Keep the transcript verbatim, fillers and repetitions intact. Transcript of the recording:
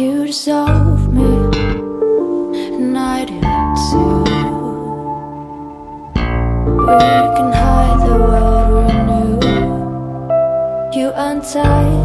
You dissolve me, and I did too. We can hide the world we knew. You untie